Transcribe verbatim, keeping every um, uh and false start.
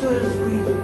Thursday.